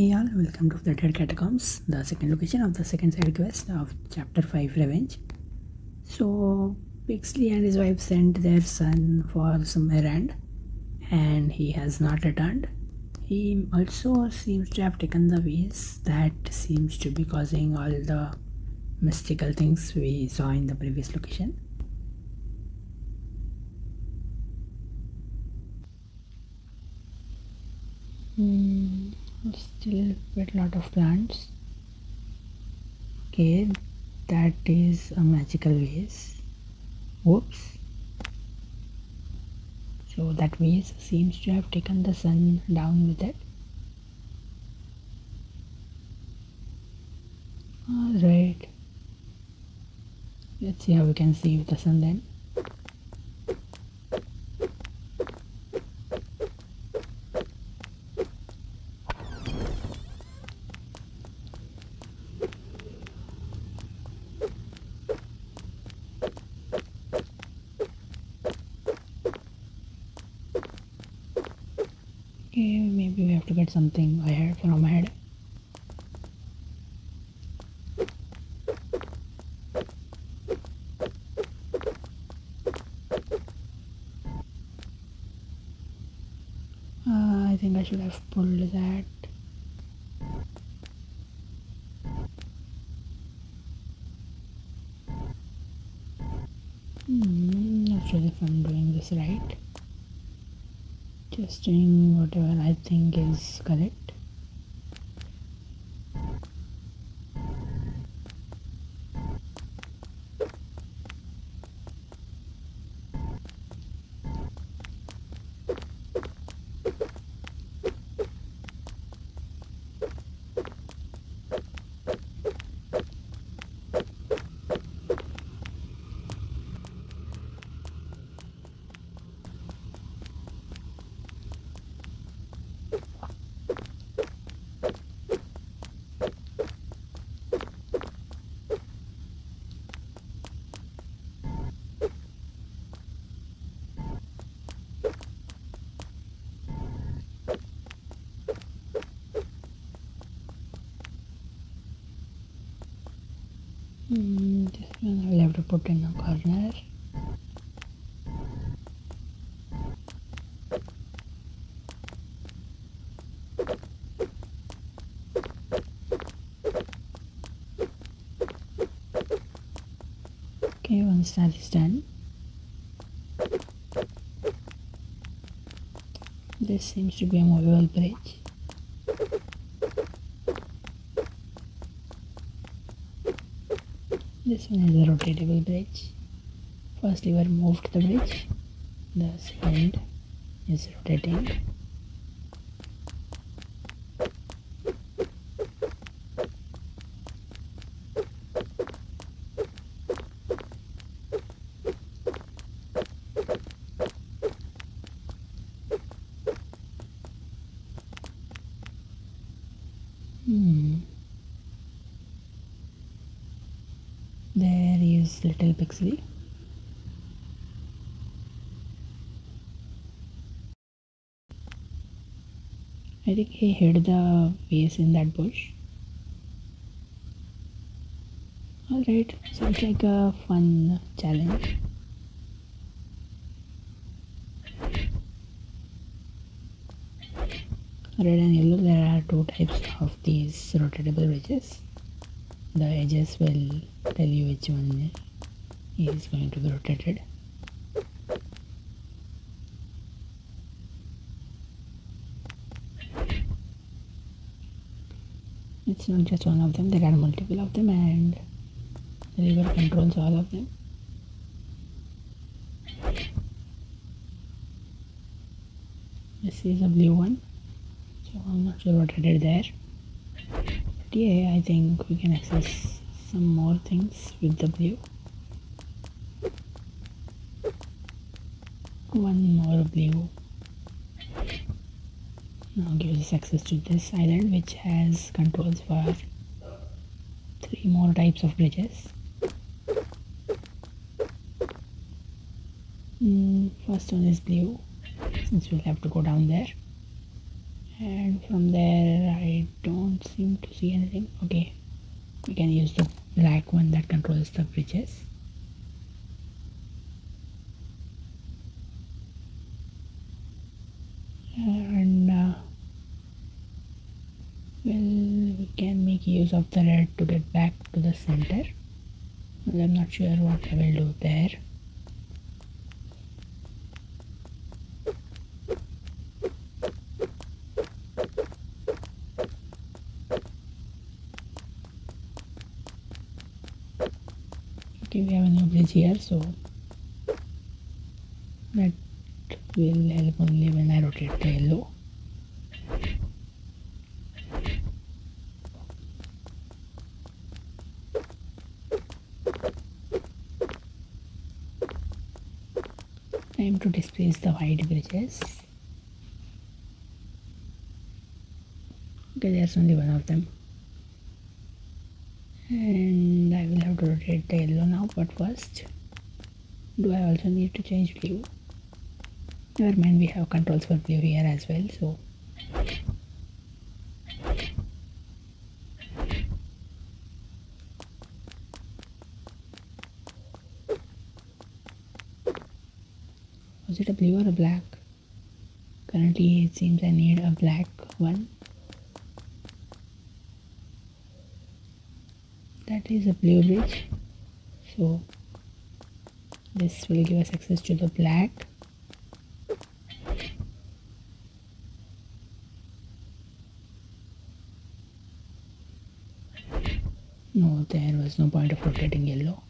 Hey all, welcome to the Dead Catacombs, the second location of the second side quest of chapter 5 Revenge. So Pixley and his wife sent their son for some errand and he has not returned. He also seems to have taken the ways that seems to be causing all the mystical things we saw in the previous location. Still quite a lot of plants. Okay, that is a magical vase. Whoops. So that vase seems to have taken the sun down with it. Alright. Let's see how we can save the sun then. Maybe we have to get something ahead from ahead. I think I should have pulled that. Not sure if I'm doing this right. Just doing whatever I think is correct. This one I will have to put in a corner. Okay, once that is done, this seems to be a movable bridge. This one is a rotatable bridge. First lever moved the bridge. The second is rotating. There is little Pixley. I think he hid the vase in that bush. Alright, sounds like a fun challenge. Red and yellow, there are two types of these rotatable bridges. The edges will tell you which one is going to be rotated. It's not just one of them, there are multiple of them and the lever controls all of them. This is a blue one, so I'm not sure what I did there. Yeah, I think we can access some more things with the blue. One more blue now gives us access to this island, which has controls for three more types of bridges. First one is blue, since we'll have to go down there. and from there I don't seem to see anything. Okay, we can use the black one that controls the bridges. And we can make use of the red to get back to the center. Well, I'm not sure what I will do there. Okay, we have a new bridge here, so that will help only when I rotate the yellow. Time to displace the white bridges. Okay, there's only one of them. And I will have to rotate the yellow now, but first, do I also need to change blue? Never mind, we have controls for blue here as well, so was it a blue or a black? Currently it seems I need a black one. That is a blue bridge, so this will give us access to the black. No, there was no point of rotating yellow.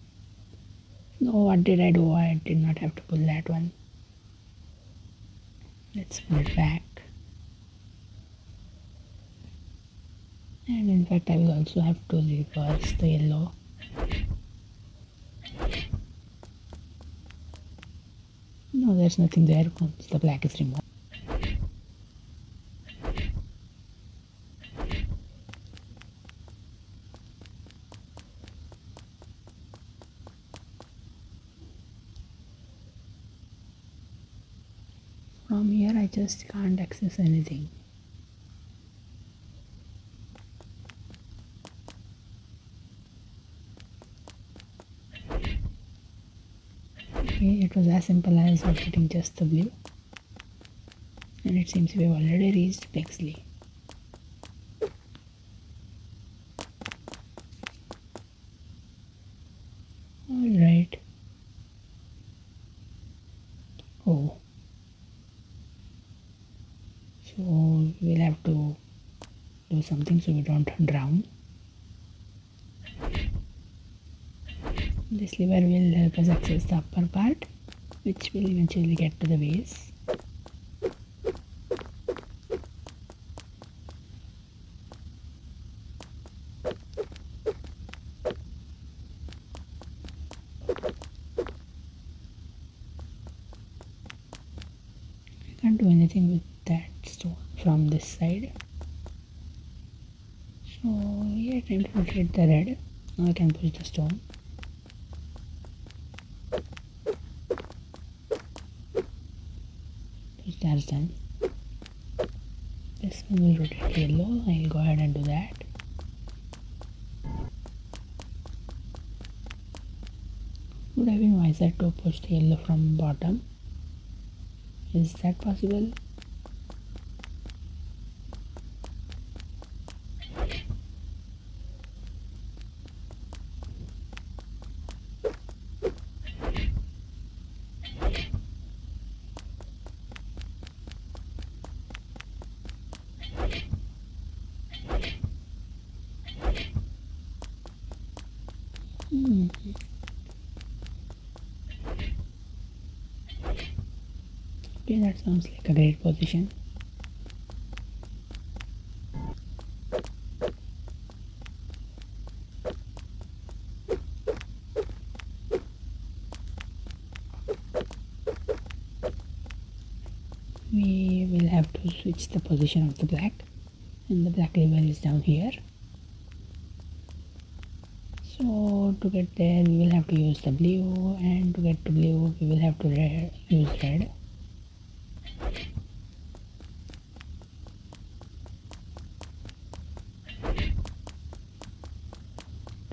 No, what did I do? I did not have to pull that one. Let's pull it back. And in fact, I will also have to reverse the yellow. No, there's nothing there once the black is removed. From here I just can't access anything. Okay, it was as simple as rotating just the blue, and it seems we have already reached Pixley. Alright. Oh. So we'll have to do something so we don't drown. This lever will help us access the upper part, which will eventually get to the base. I can't do anything with that stone from this side. So yeah, time to rotate the red. Now I can push the stone. That's done. This one will rotate yellow. I'll go ahead and do that. Would have been wiser to push the yellow from bottom. Is that possible? Okay, that sounds like a great position. We will have to switch the position of the black, and the black lever is down here. So to get there we will have to use the blue, and to get to blue we will have to use red.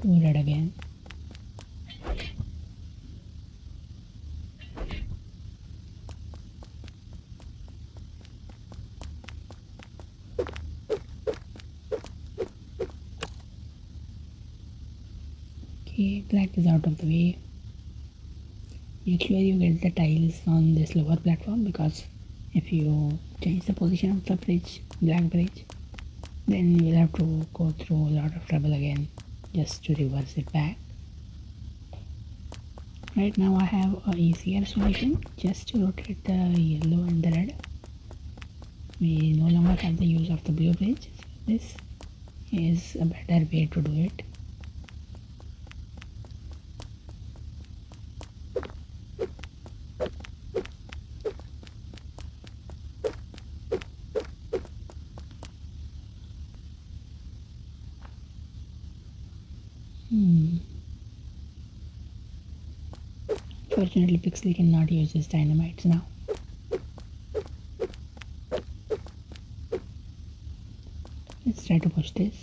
do that again. Okay, black is out of the way. Make sure you get the tiles on this lower platform, because if you change the position of the bridge, black bridge, then you will have to go through a lot of trouble again just to reverse it back. Right now I have an easier solution, just to rotate the yellow and the red. We no longer have the use of the blue bridge, so this is a better way to do it. Fortunately, Pixley cannot use his dynamites now. Let's try to push this.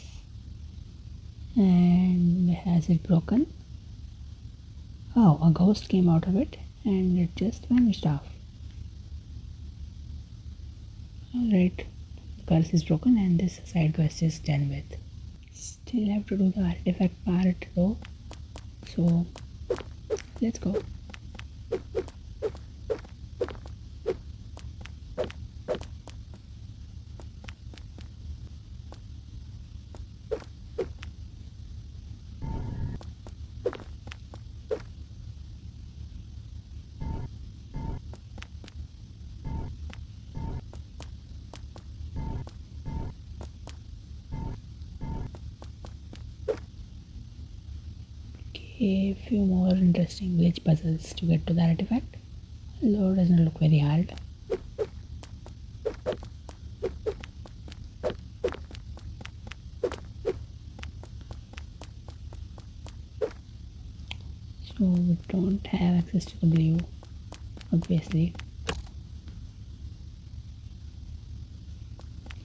And has it broken? Oh, a ghost came out of it and it just vanished off. Alright, the curse is broken and this side quest is done with. Still have to do the artifact part though, so let's go. A few more interesting glitch puzzles to get to the artifact, although it doesn't look very hard. So we don't have access to the blue, obviously.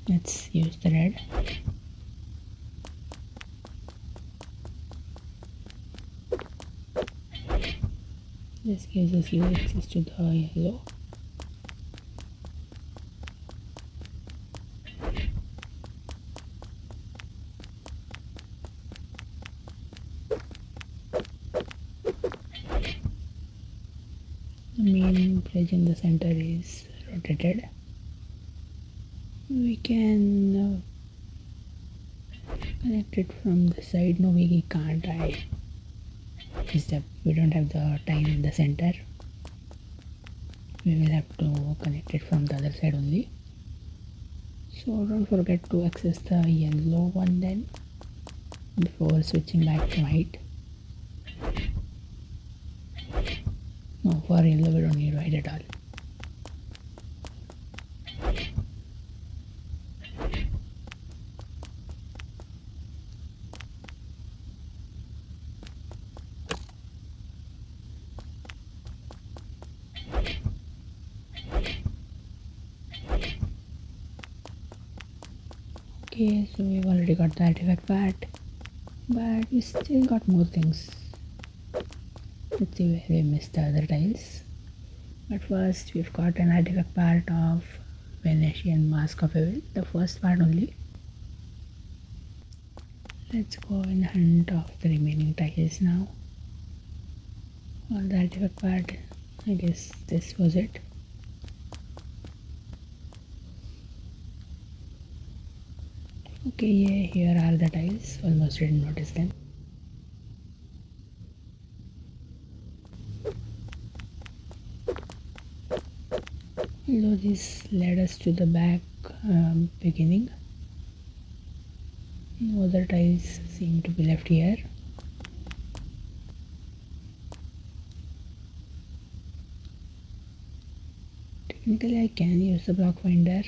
Let's use the red. This gives us access to the yellow. The main bridge in the center is rotated. We can connect it from the side. No, we can't. We don't have the tile in the center. We will have to connect it from the other side only. So don't forget to access the yellow one then, before switching back to white. No, for yellow we don't need white at all. Okay, so we've already got the artifact part, but we still got more things. Let's see where we missed the other tiles. But first we've got an artifact part of Venetian Mask of Evil, the first part only. Let's go in hunt of the remaining tiles now. For the artifact part, I guess this was it. Okay, yeah, here are the tiles. Almost didn't notice them. Although this led us to the back beginning. No other tiles seem to be left here. Technically I can use the block finder.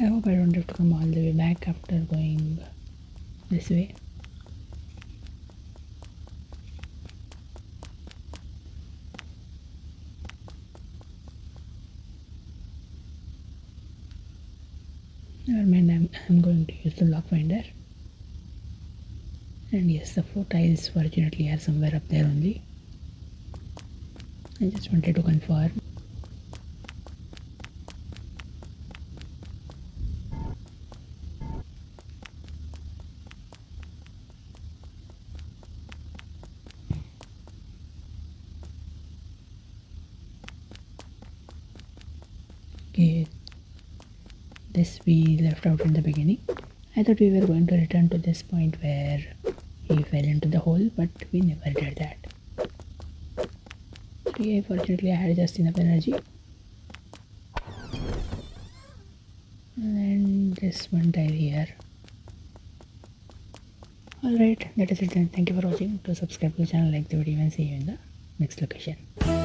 I hope I don't have to come all the way back after going this way. Never mind, I'm going to use the block finder. And yes, the four tiles fortunately are somewhere up there only. I just wanted to confirm. Okay, this we left out in the beginning. I thought we were going to return to this point where he fell into the hole, but we never did that. So yeah, fortunately I had just enough energy. And this one tile here. Alright, that is it then. Thank you for watching. Do subscribe to the channel, like the video, and see you in the next location.